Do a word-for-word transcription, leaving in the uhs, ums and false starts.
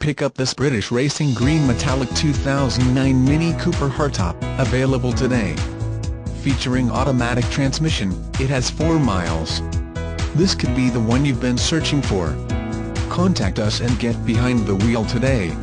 Pick up this British Racing Green Metallic two thousand nine Mini Cooper hardtop, available today. Featuring automatic transmission, it has four miles. This could be the one you've been searching for. Contact us and get behind the wheel today.